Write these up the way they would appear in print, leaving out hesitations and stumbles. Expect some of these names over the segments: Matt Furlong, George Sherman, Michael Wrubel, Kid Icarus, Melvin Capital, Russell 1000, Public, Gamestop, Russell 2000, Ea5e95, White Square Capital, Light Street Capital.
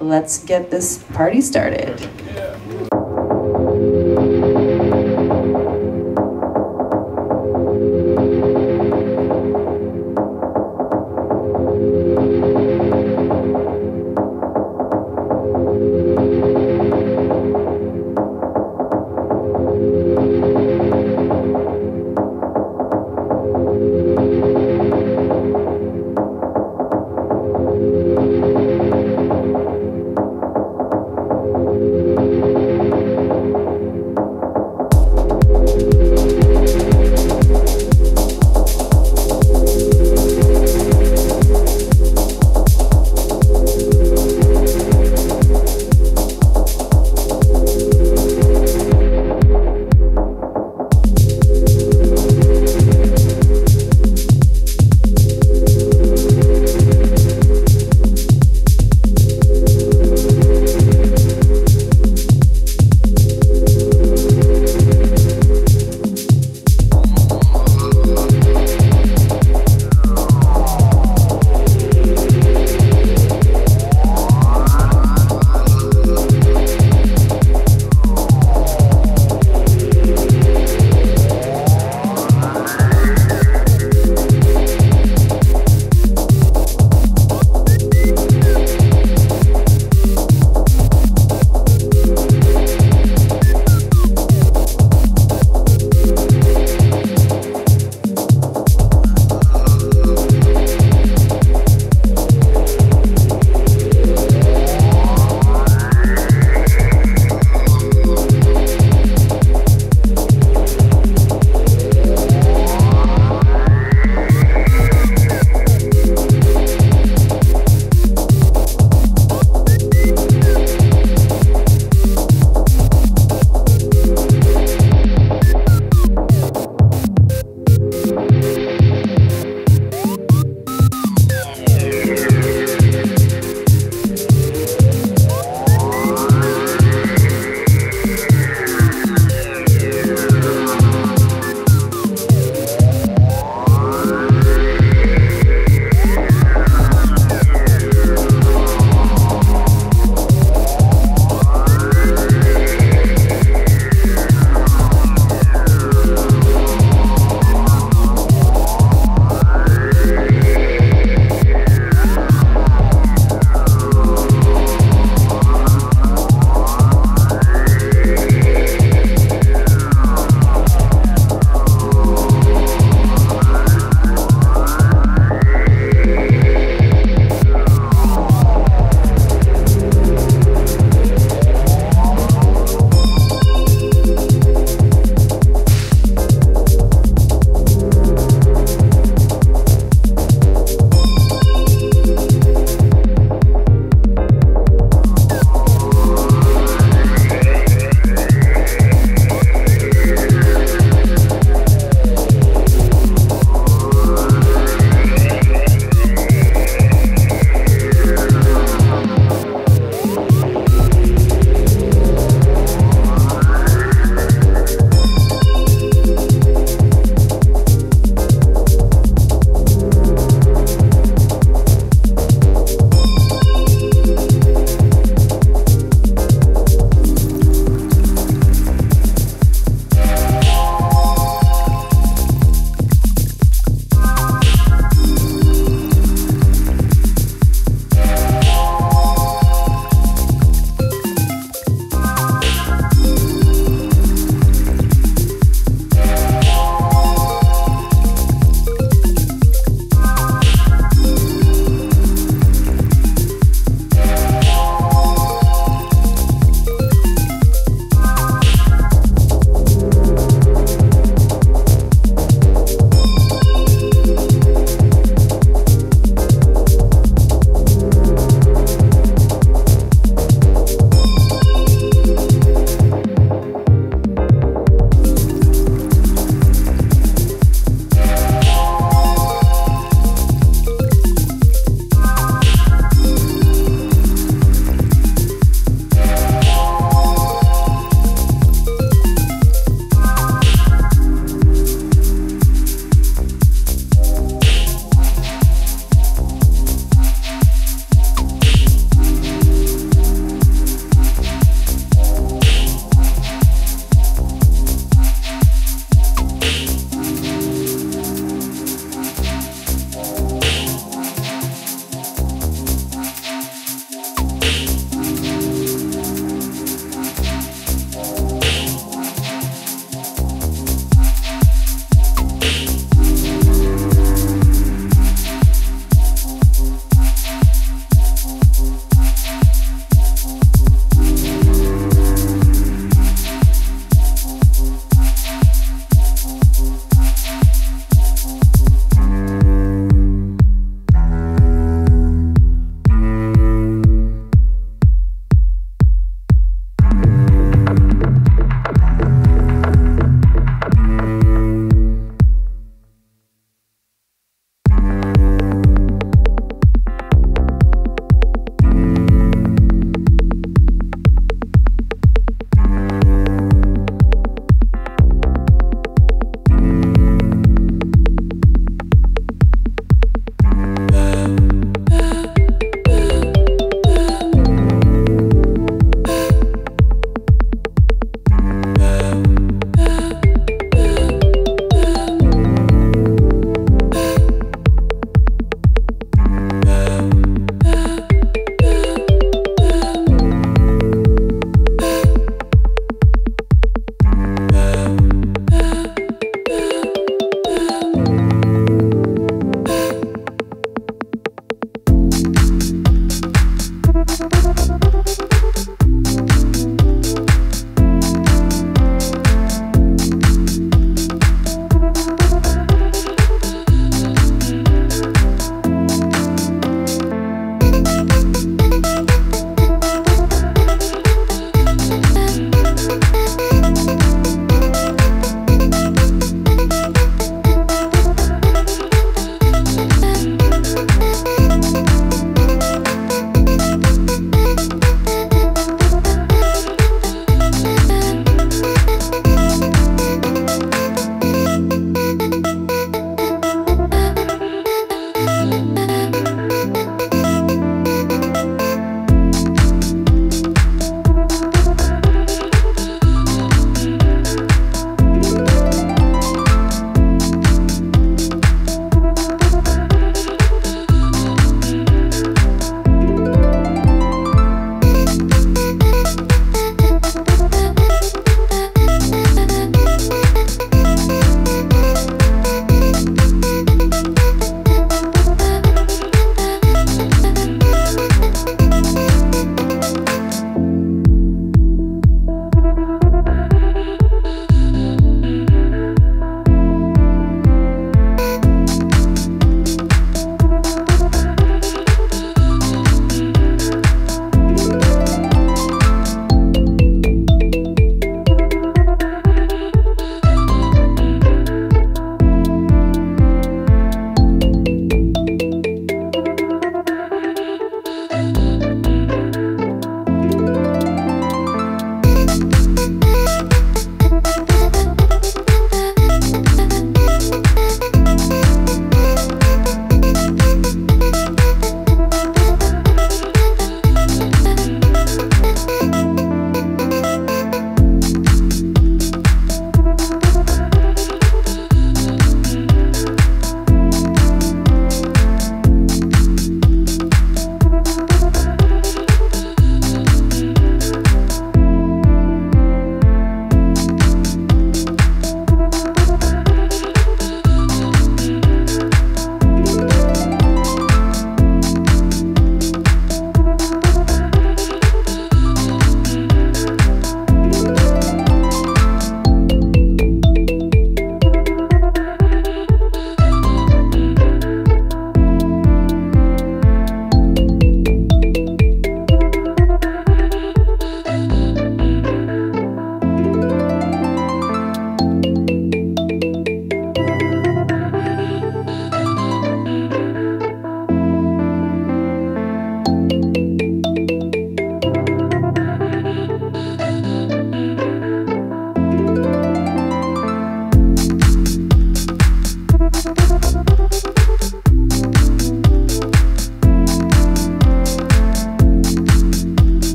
let's get this party started. Yeah.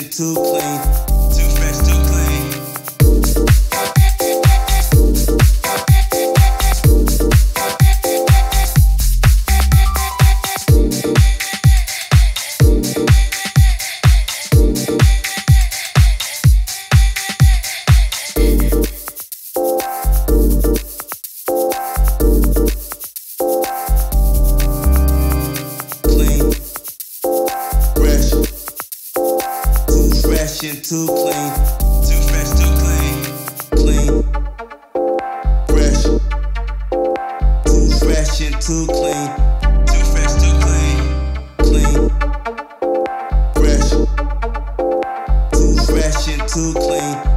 shit too clean. Too fresh, too clean. Shit too clean, too fresh, too clean, clean, fresh, too fresh and too clean, too fresh, too clean, clean, fresh, too fresh and too clean.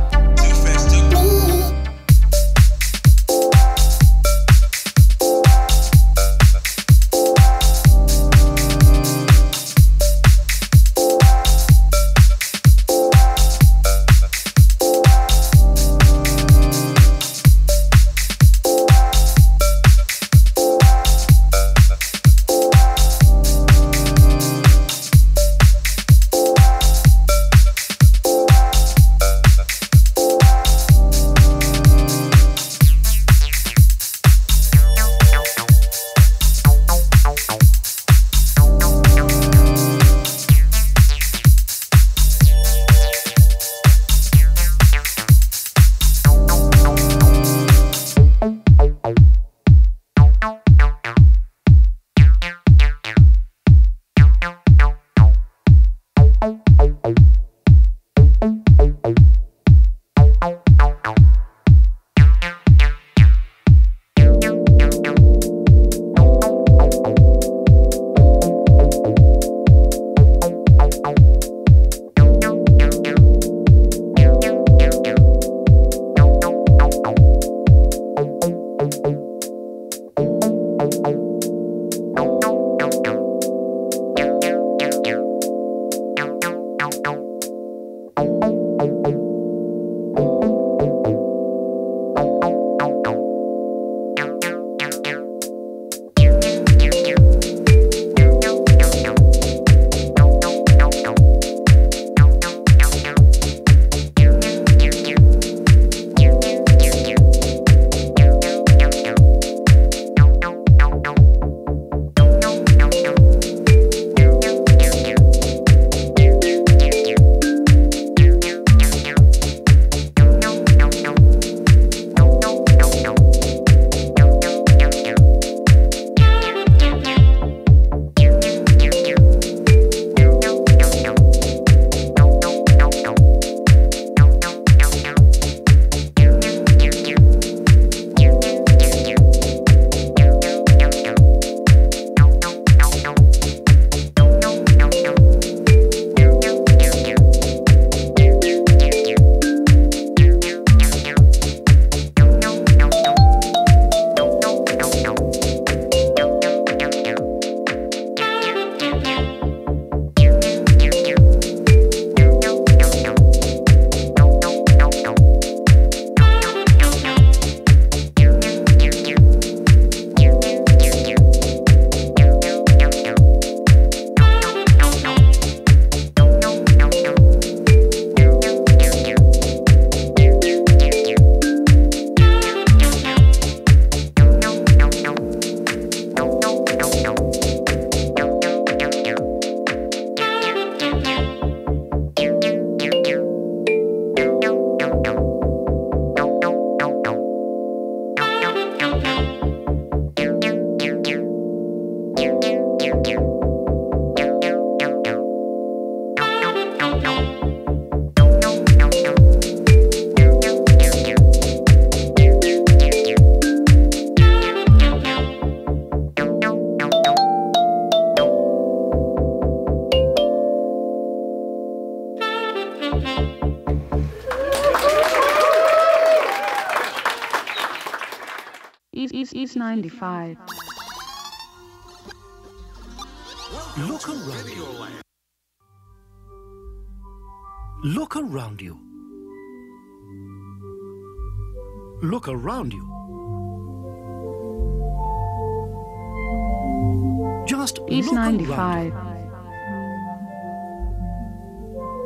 Ea5e95. Look around you. Look around you. Just Ea5e95.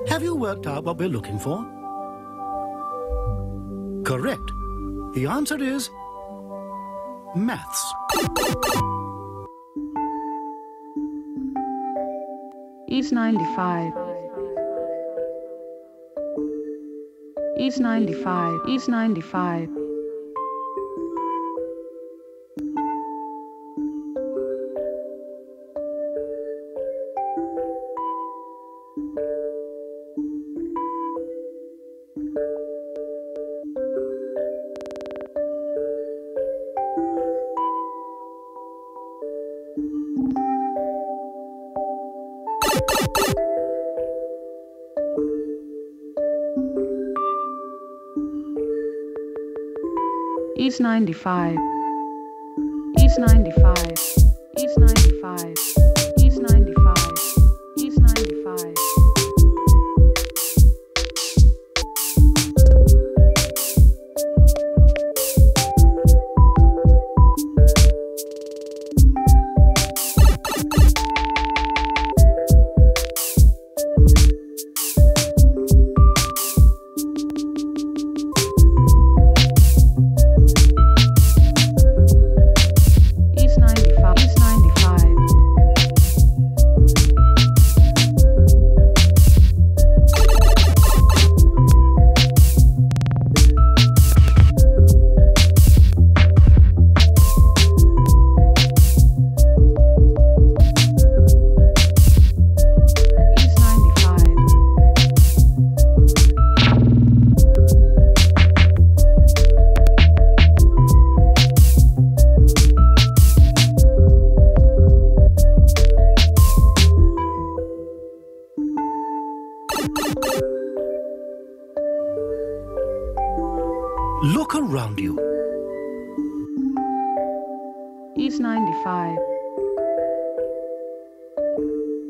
Have you worked out what we're looking for? Correct. The answer is maths. Ea5e95. Ea95. Look around you. Ea95. Ea95.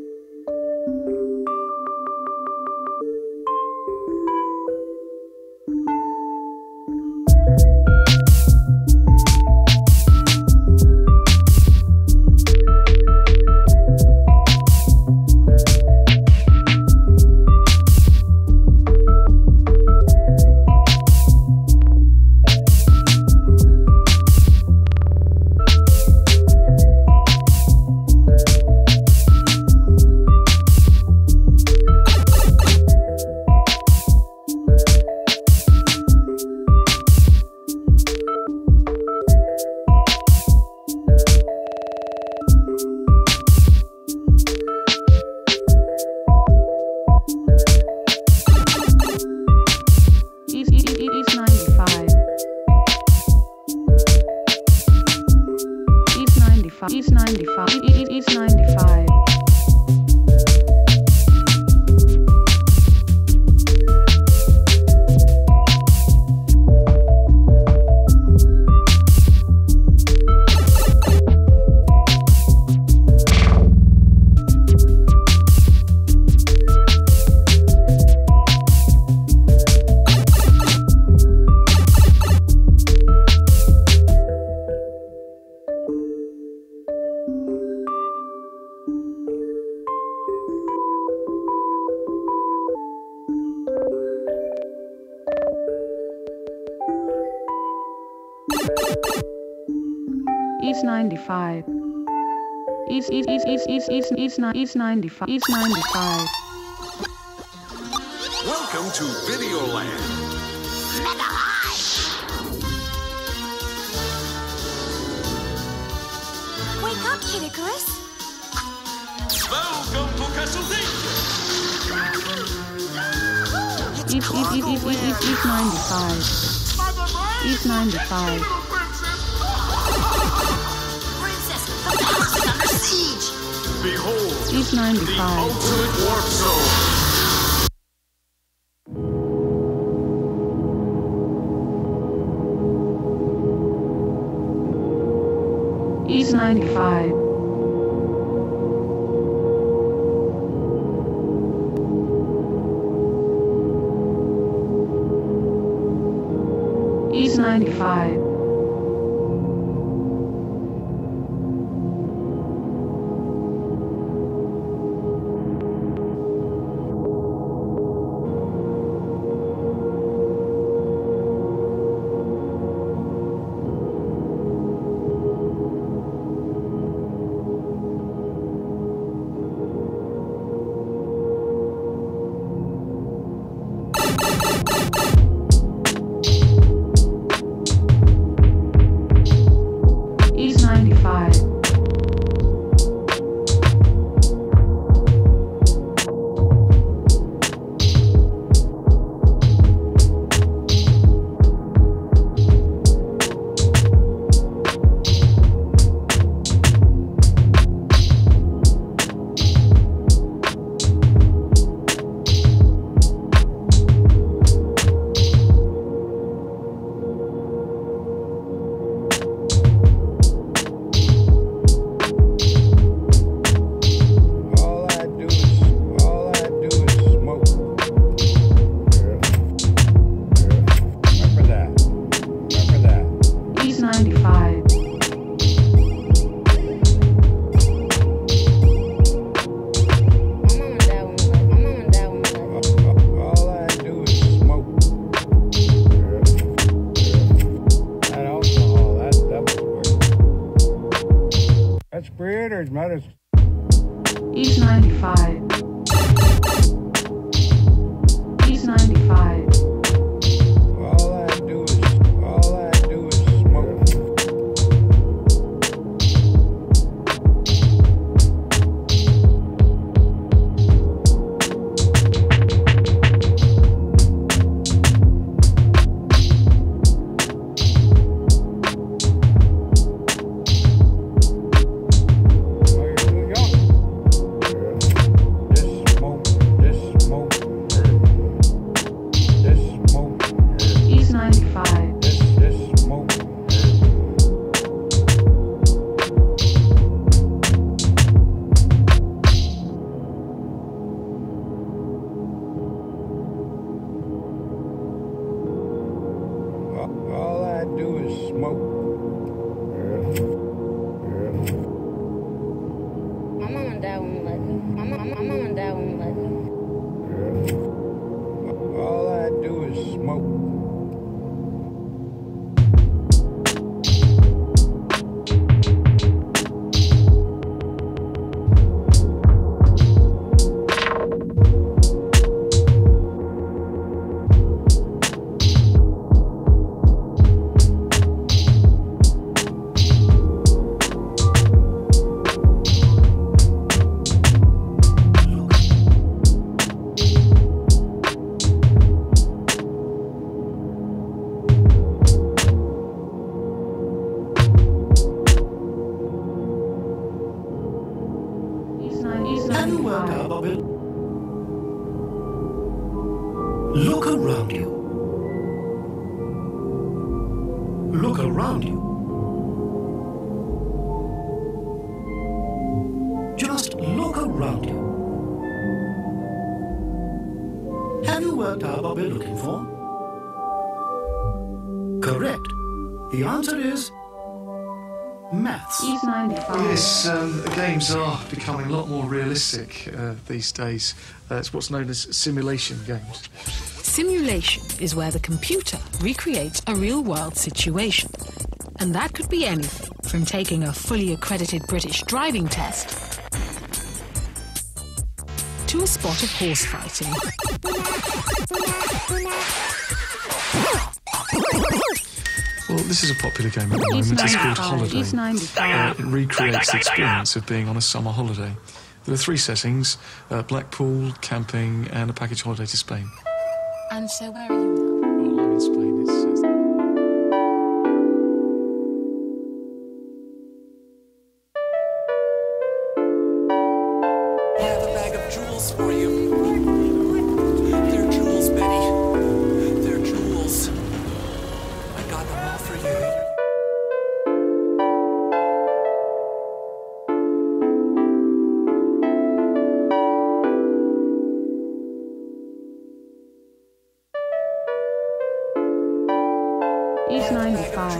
Ea95. Ea95. Welcome to Videoland. Mega high! Wake up, Kid Icarus! Welcome to Castle Danger! Ea95. Behold, the ultimate warp zone. Ea95. Ea95. Raiders motors. Ea5e95. Ea5e95. All I do is smoke. My mom and dad won't let me. My mom and dad won't let me. All I do is smoke. Look around you. Look around you. Just look around you. Have you worked out what we're looking for? Correct. The answer is maths. Yes, games are becoming a lot more realistic these days. It's what's known as simulation games. Simulation is where the computer recreates a real-world situation. And that could be anything from taking a fully accredited British driving test to a spot of horse fighting. Well, this is a popular game at the moment. It's called Holiday. It recreates the experience of being on a summer holiday. There are three settings, Blackpool, camping, and a package holiday to Spain. And so where are you now? Ea5e95.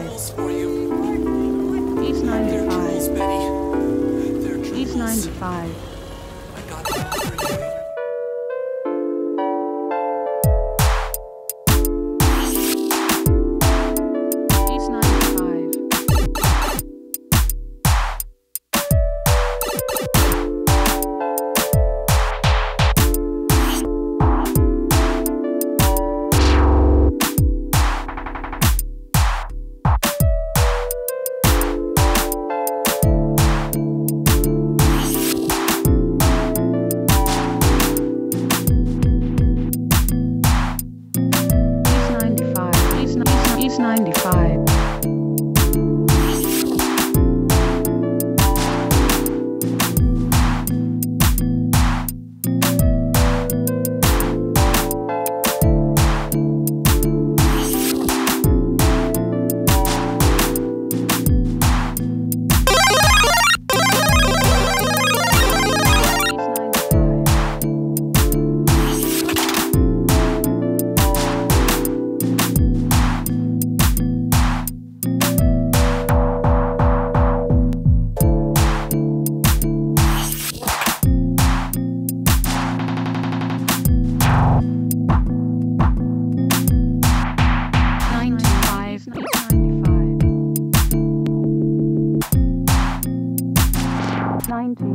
Ea5e95.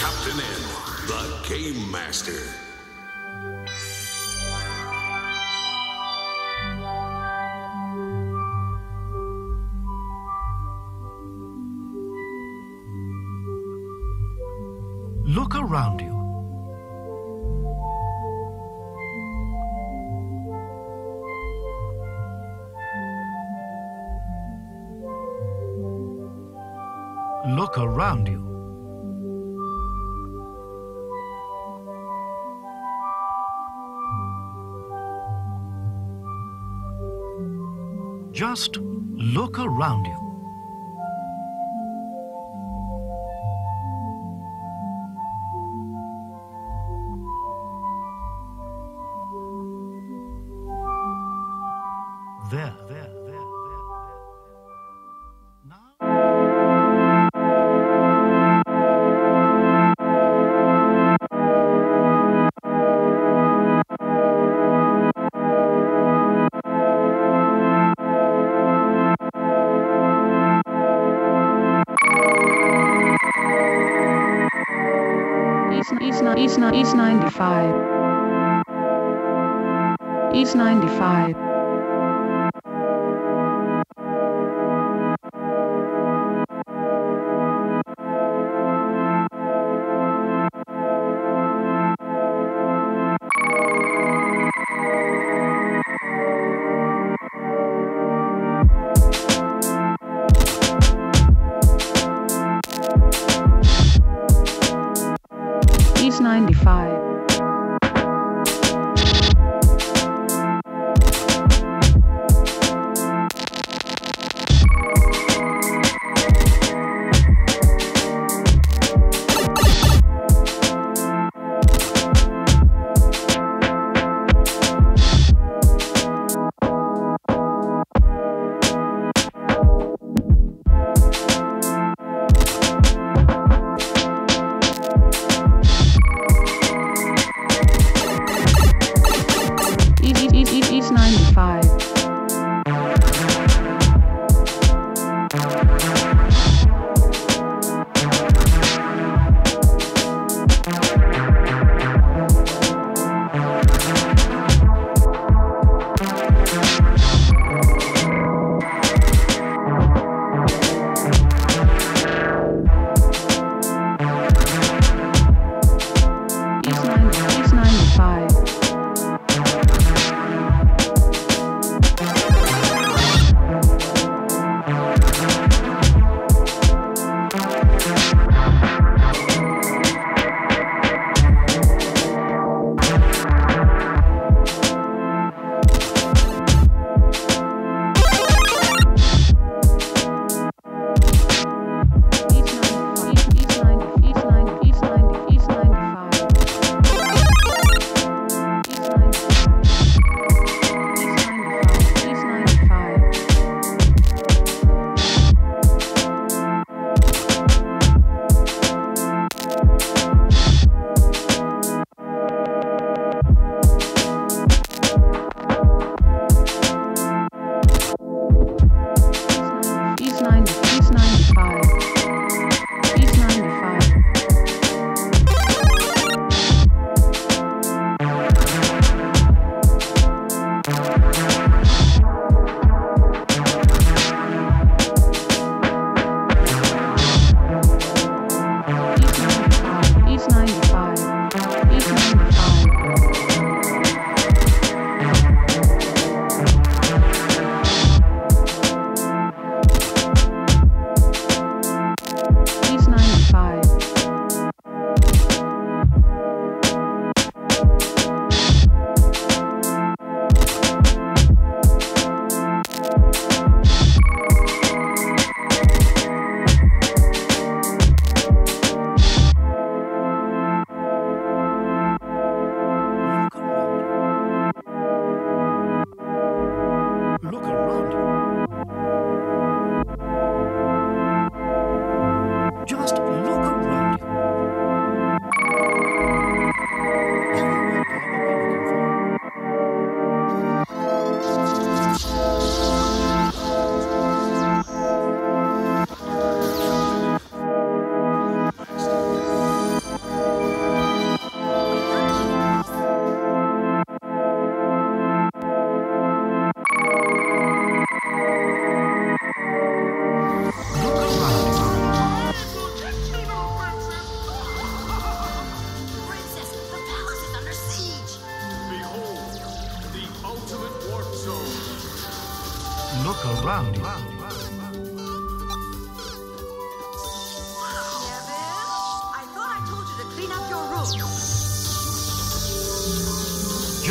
Captain M, the Game Master. Look around you. Look around you. Just look around you. Ea5e95. Ea95.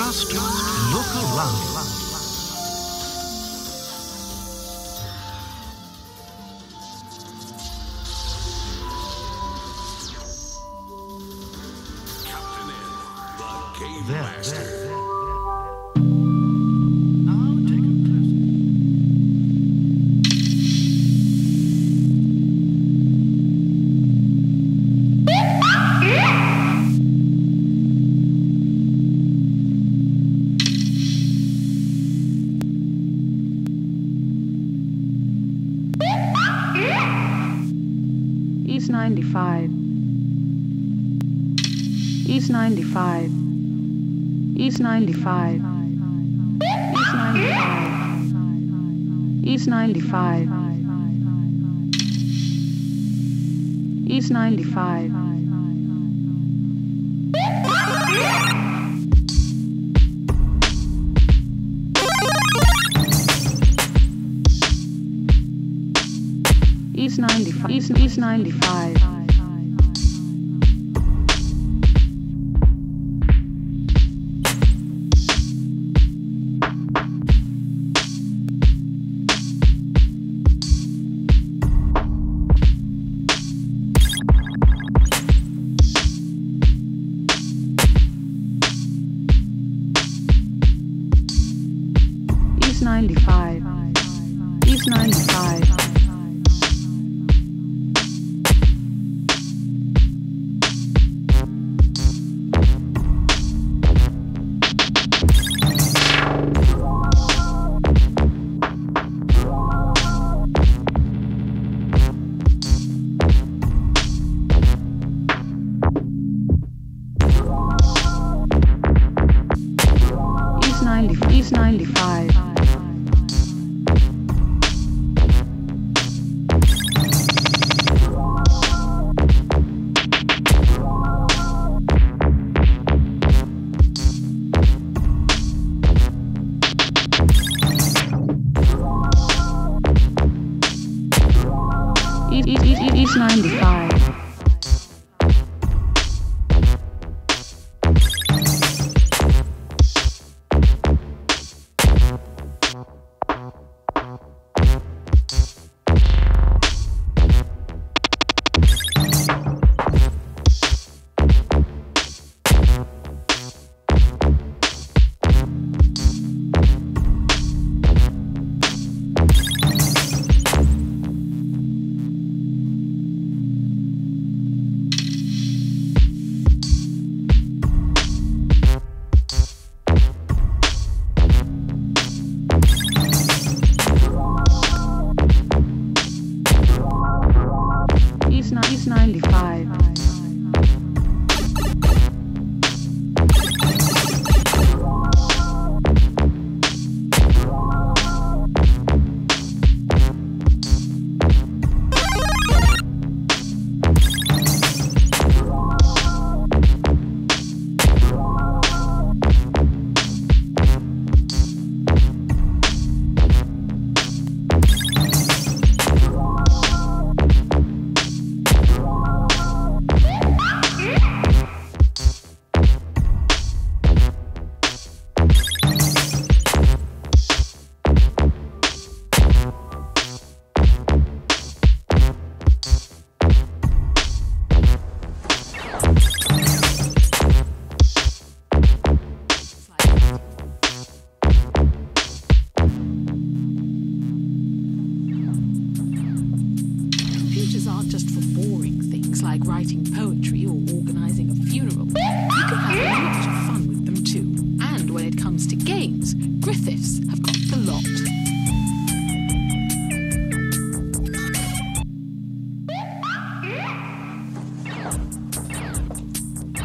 Just look around. Captain in the Game Master. East 95. East 95.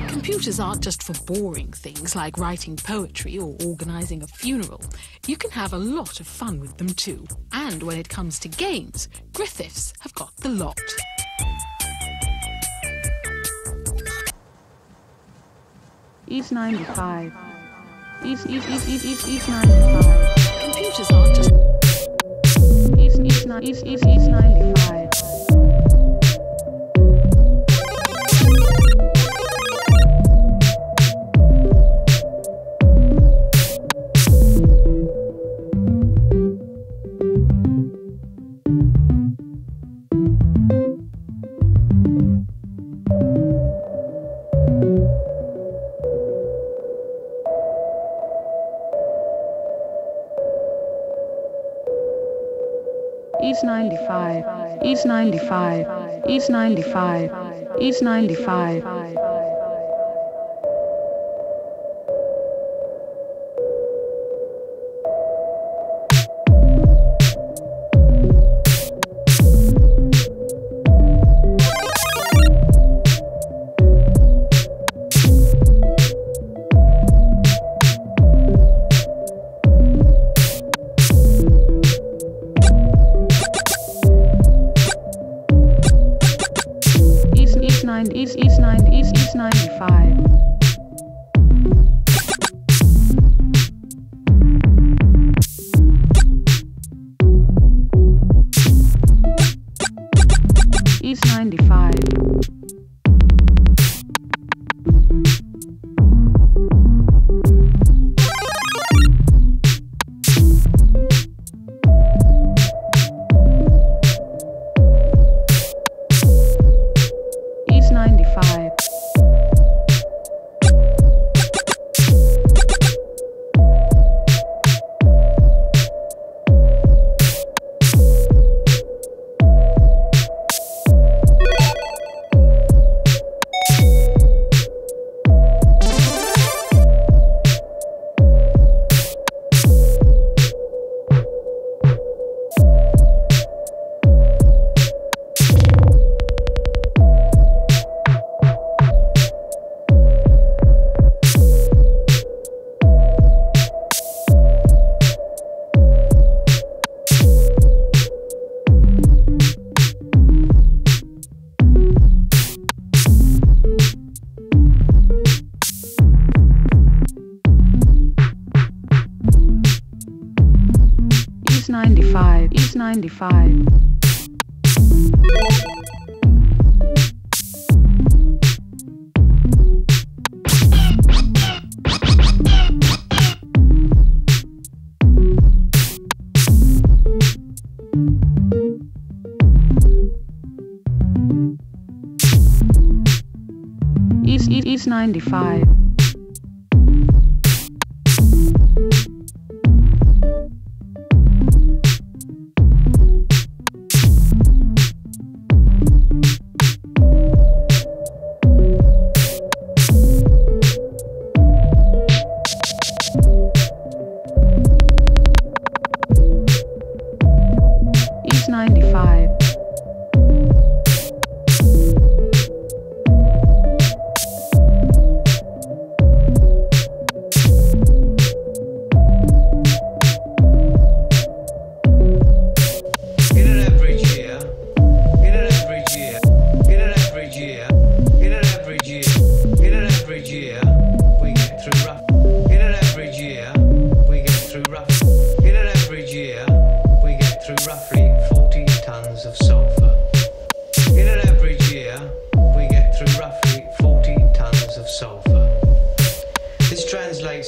Computers aren't just for boring things like writing poetry or organising a funeral. You can have a lot of fun with them too. And when it comes to games, Griffiths have got the lot. Ea5e95. Ea5e95. Computers aren't just Ea5e95. Ea5e95, Ea5e95, Ea5e95, Ea5e95. Ea95. Ea95. Ea95.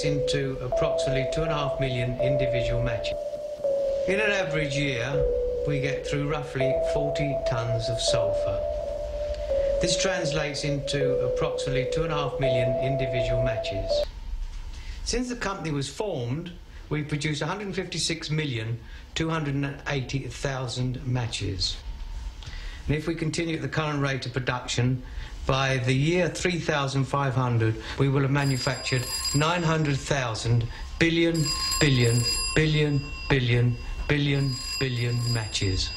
Into approximately 2.5 million individual matches. In an average year, we get through roughly 40 tons of sulfur. This translates into approximately 2.5 million individual matches. Since the company was formed, we produced 156,280,000 matches. And if we continue at the current rate of production, by the year 3500, we will have manufactured 900,000 billion, billion, billion, billion, billion, billion matches.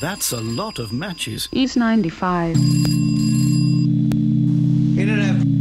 That's a lot of matches. Ea95. In an average.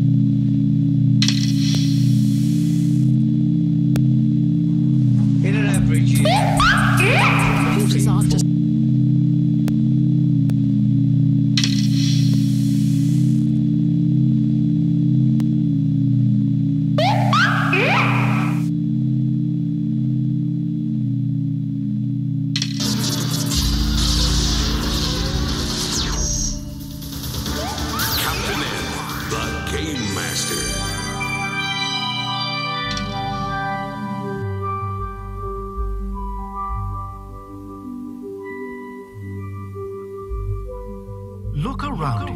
Look around you.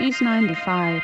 Ea5e95. Ea5e95. Ea5e95. Ea5e95.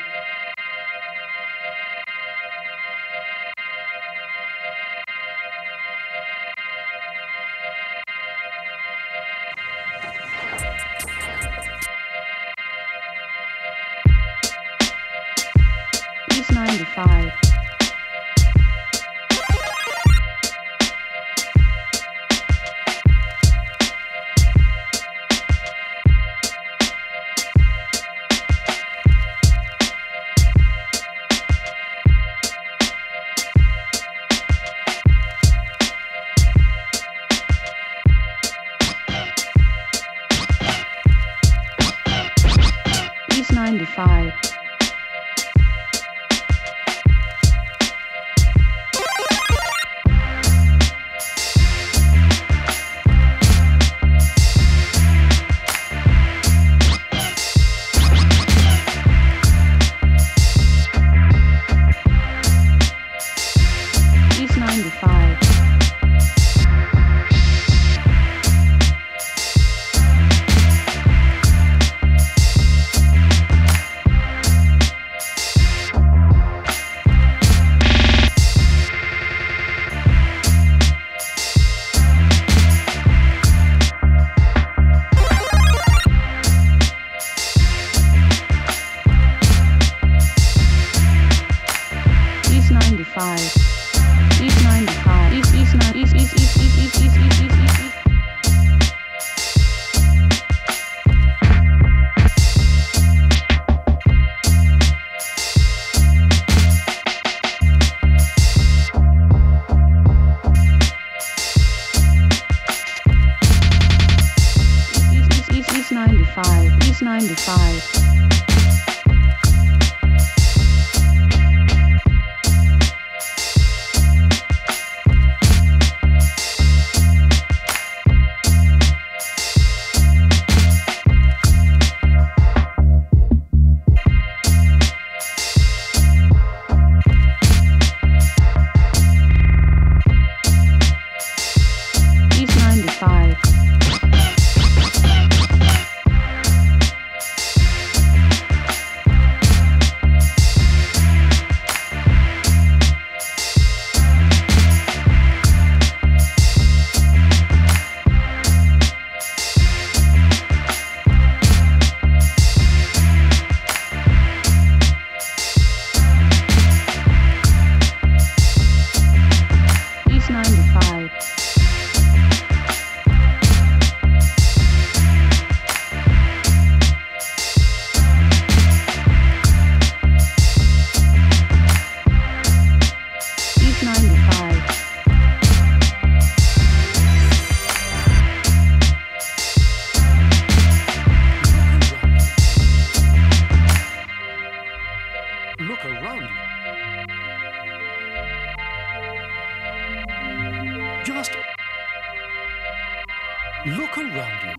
Look around you.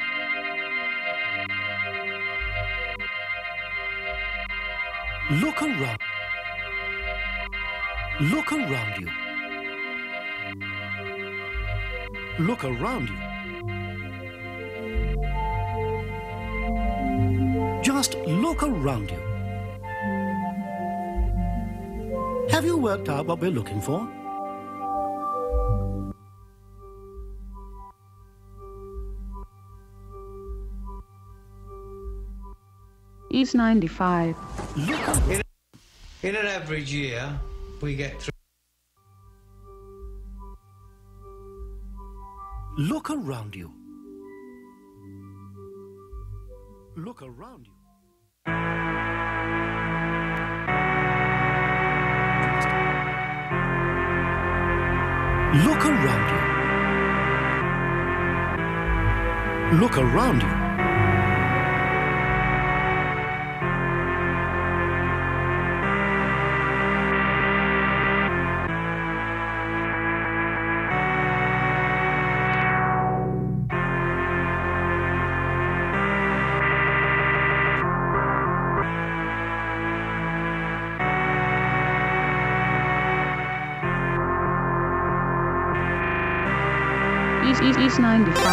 Just look around you. Look around. Look around you. Look around you. Just look around you. Have you worked out what we're looking for? Ea5e95. In an average year, we get through. Look around you. Look around you. Look around you. Look around you. Ea5e95.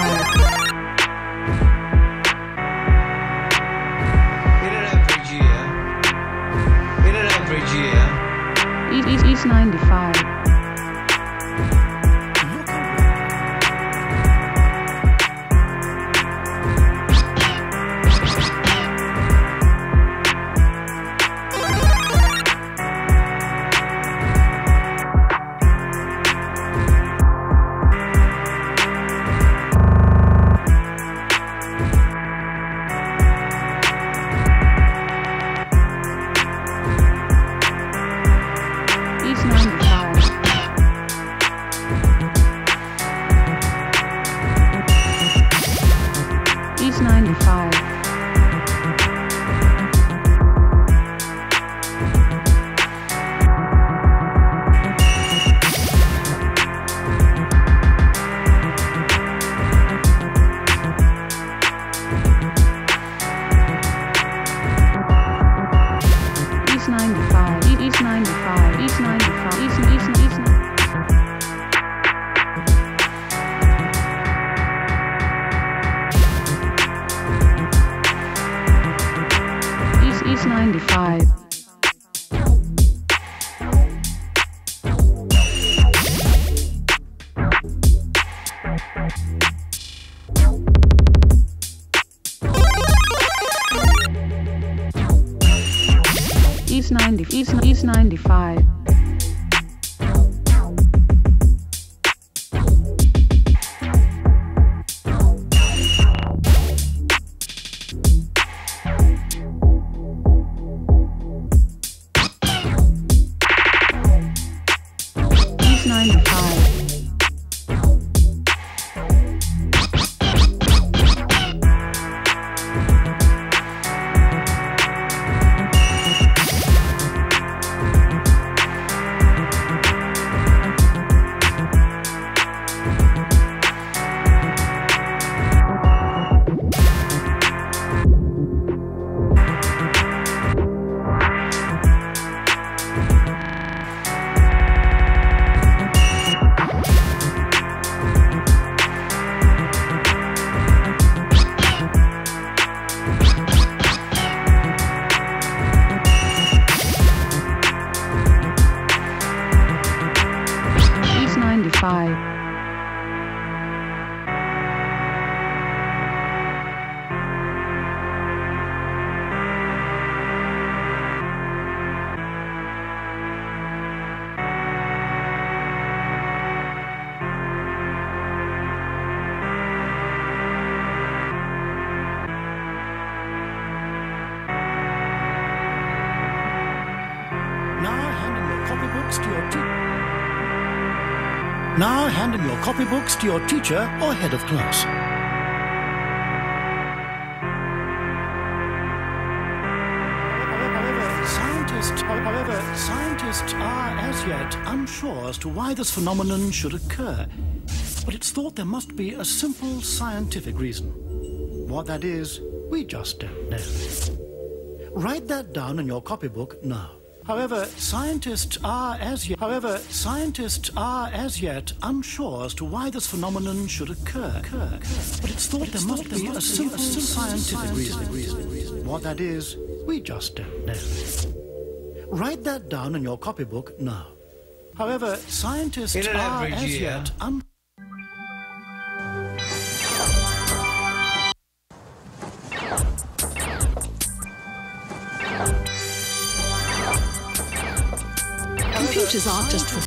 In an average year. Ea5e95. Ea5e95. Ea95. Now hand in your copybooks to your teacher or head of class. However, scientists are as yet unsure as to why this phenomenon should occur. But it's thought there must be a simple scientific reason. What that is, we just don't know. Write that down in your copybook now. However, scientists are as yet unsure as to why this phenomenon should occur. But it's thought there must be a simple scientific reason. What that is, we just don't know. Write that down in your copybook now. However, scientists are as yet unsure. Computers aren't just for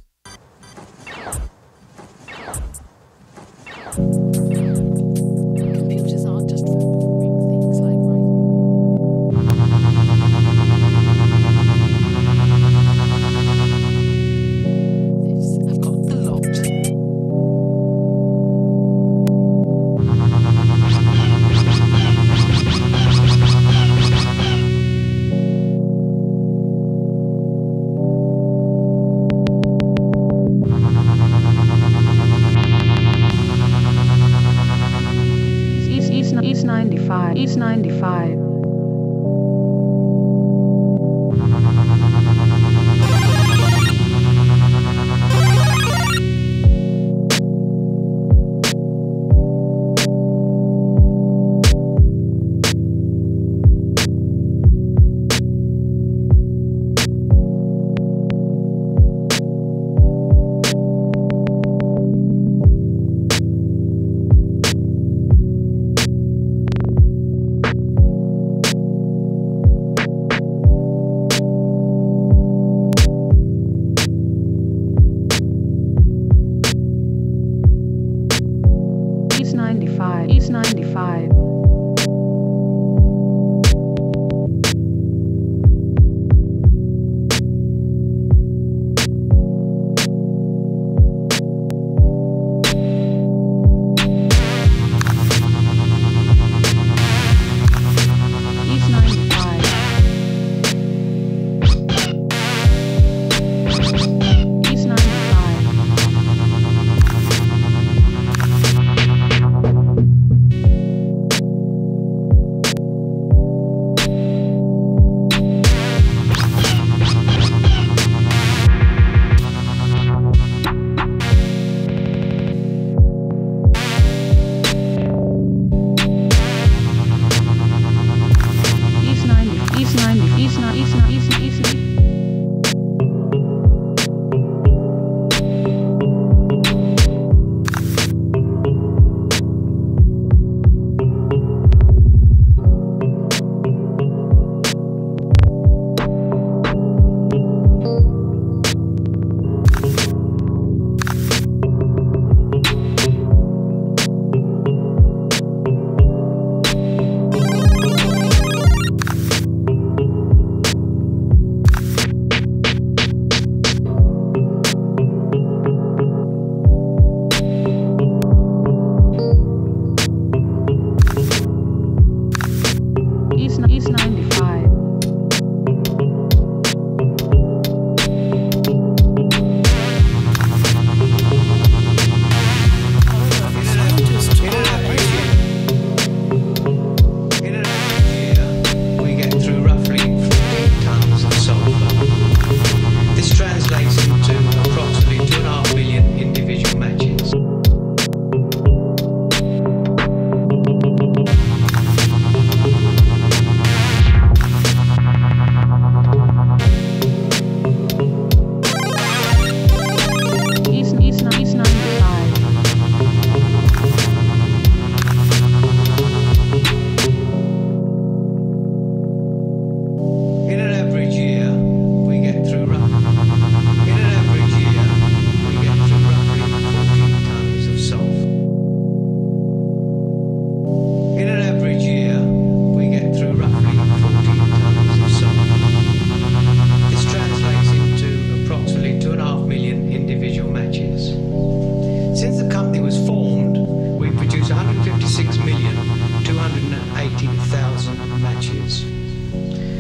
Ea95. Ea5e95.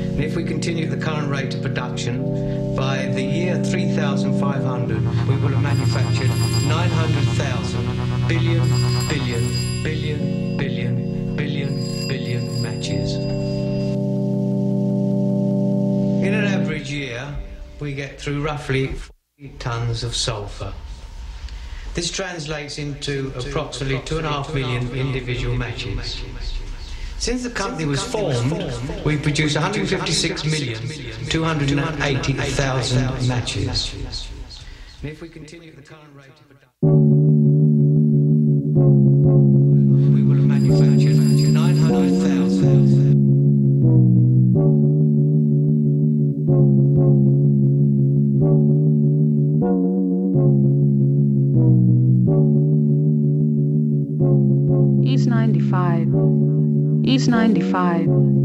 And if we continue the current rate of production, by the year 3500 we will have manufactured 900,000 billion matches. In an average year we get through roughly 40 tons of sulphur. This translates into approximately 2.5 million individual matches. Since the company was formed, we produced 156,280,000 matches. And if we continue the current rate of production, we will have manufactured 900,000. Ea95. Ea95.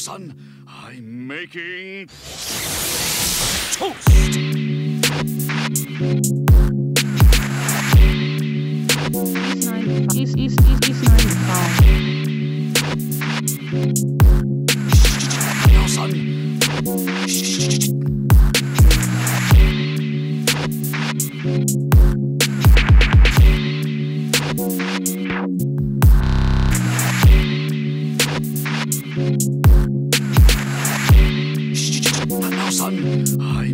Son, I'm making toast! Ea5e95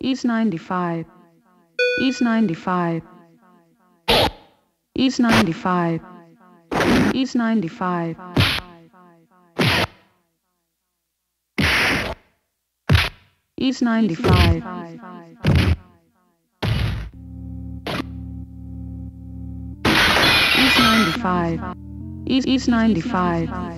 Ea5e95 Ea5e95 Ea5e95 Ea5e95 Ea5e95 Ea5e95 Ea5e95 Ea5e95 Ea5e95 Ea5e95 qualified. Ea5e95 qualified. Ea5e95. Did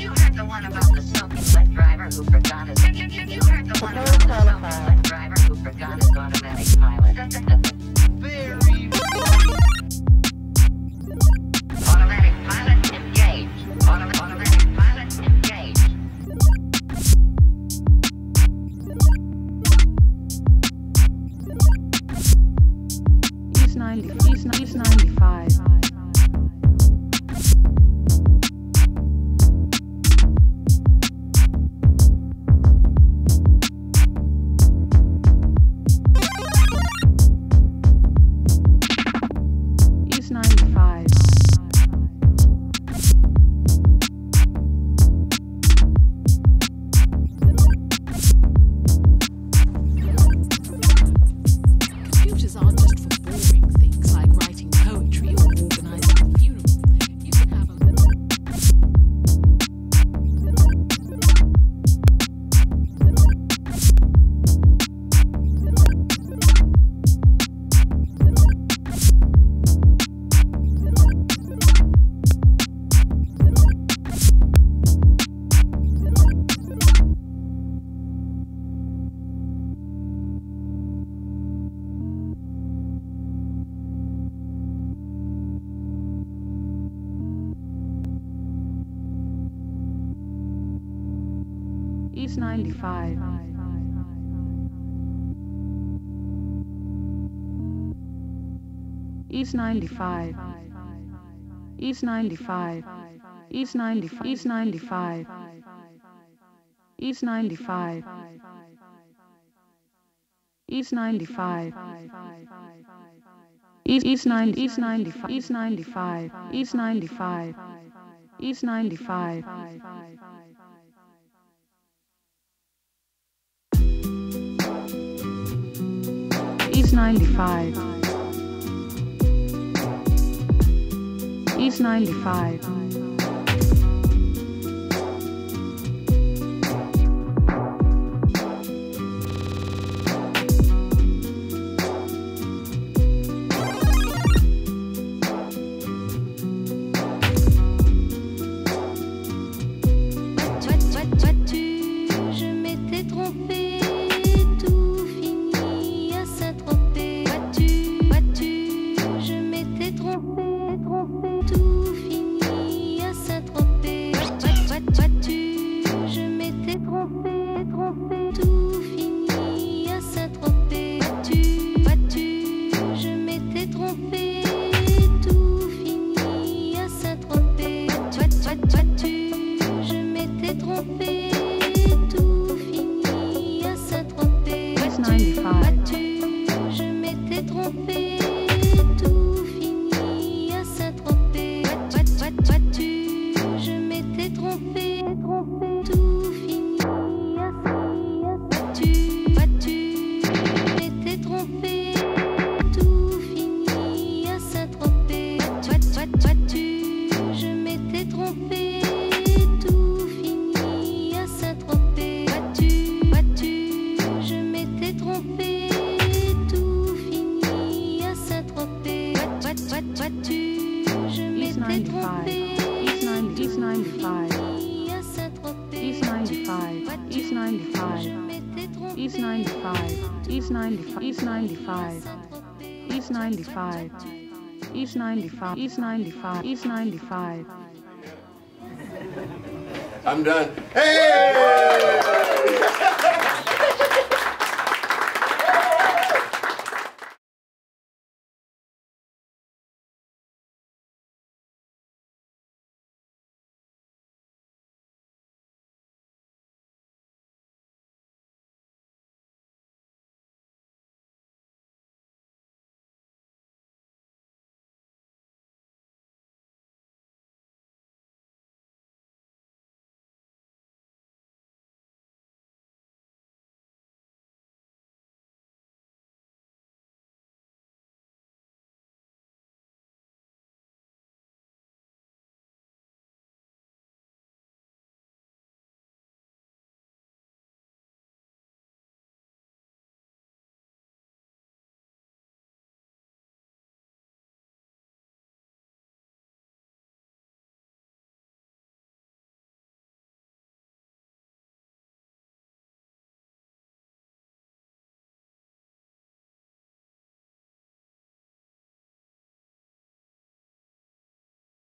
you heard the one about the smoking wet driver who forgot his? Did you heard the one? Ea5e95. Ea5e95. Ea5e95. Ea5e95. Ea5e95. Ea5e95. Ea5e95. Ea5e95. Ea5e95. Ea5e95. Ea5e95. Ea5e95. Toi, tu, je m'étais trompée. Ea5e95. Ea5e95. Ea5e95. Ea5e95. I'm done. Hey!